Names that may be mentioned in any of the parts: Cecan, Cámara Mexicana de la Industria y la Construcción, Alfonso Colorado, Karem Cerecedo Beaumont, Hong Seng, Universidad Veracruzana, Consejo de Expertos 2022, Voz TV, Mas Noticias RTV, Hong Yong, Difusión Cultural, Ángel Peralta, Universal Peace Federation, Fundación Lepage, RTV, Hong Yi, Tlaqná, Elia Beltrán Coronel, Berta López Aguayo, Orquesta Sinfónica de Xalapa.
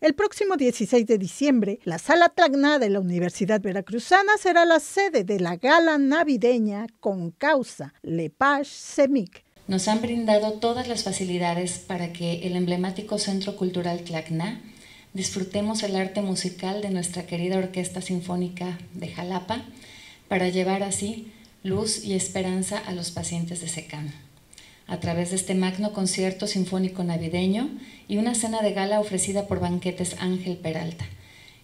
El próximo 16 de diciembre, la Sala Tlaqná de la Universidad Veracruzana será la sede de la gala navideña con causa Lepage-CMIC. Nos han brindado todas las facilidades para que el emblemático Centro Cultural Tlaqná disfrutemos el arte musical de nuestra querida Orquesta Sinfónica de Xalapa para llevar así luz y esperanza a los pacientes de Cecan, a través de este magno concierto sinfónico navideño y una cena de gala ofrecida por Banquetes Ángel Peralta.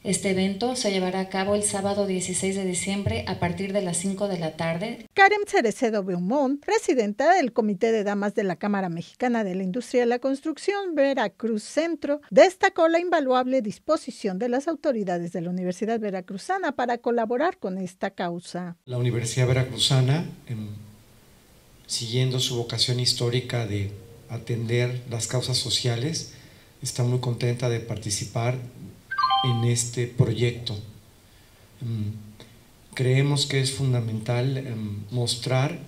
Este evento se llevará a cabo el sábado 16 de diciembre a partir de las 5 de la tarde. Karem Cerecedo Beaumont, presidenta del Comité de Damas de la Cámara Mexicana de la Industria y la Construcción Veracruz Centro, destacó la invaluable disposición de las autoridades de la Universidad Veracruzana para colaborar con esta causa. La Universidad Veracruzana, siguiendo su vocación histórica de atender las causas sociales, está muy contenta de participar en este proyecto. Creemos que es fundamental mostrar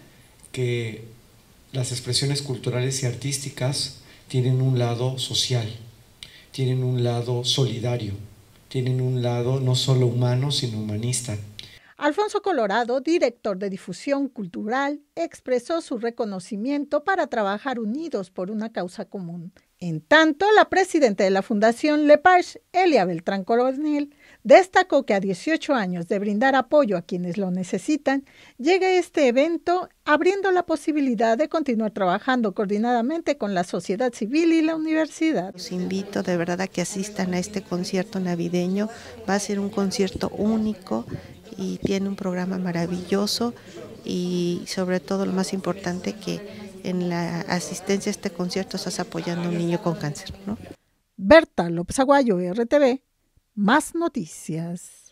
que las expresiones culturales y artísticas tienen un lado social, tienen un lado solidario, tienen un lado no solo humano, sino humanista. Alfonso Colorado, director de difusión cultural, expresó su reconocimiento para trabajar unidos por una causa común. En tanto, la presidenta de la Fundación Lepage, Elia Beltrán Coronel, destacó que a 18 años de brindar apoyo a quienes lo necesitan, llega este evento abriendo la posibilidad de continuar trabajando coordinadamente con la sociedad civil y la universidad. Los invito de verdad a que asistan a este concierto navideño. Va a ser un concierto único y tiene un programa maravilloso, y sobre todo lo más importante, que en la asistencia a este concierto estás apoyando a un niño con cáncer, ¿no? Berta López Aguayo, RTV, más noticias.